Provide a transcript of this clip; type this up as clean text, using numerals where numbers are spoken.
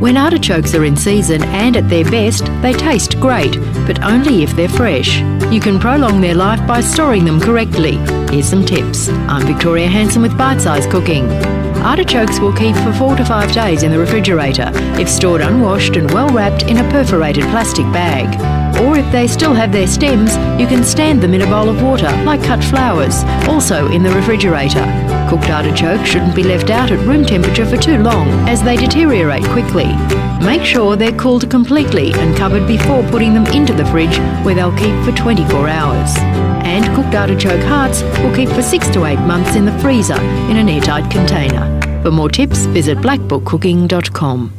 When artichokes are in season and at their best, they taste great, but only if they're fresh. You can prolong their life by storing them correctly. Here's some tips. I'm Victoria Hansen with Bite Size Cooking. Artichokes will keep for 4 to 5 days in the refrigerator if stored unwashed and well wrapped in a perforated plastic bag. Or if they still have their stems, you can stand them in a bowl of water like cut flowers, also in the refrigerator. Cooked artichokes shouldn't be left out at room temperature for too long as they deteriorate quickly. Make sure they're cooled completely and covered before putting them into the fridge, where they'll keep for 24 hours. And cooked artichoke hearts will keep for 6 to 8 months in the freezer in an airtight container. For more tips, visit blackbookcooking.com.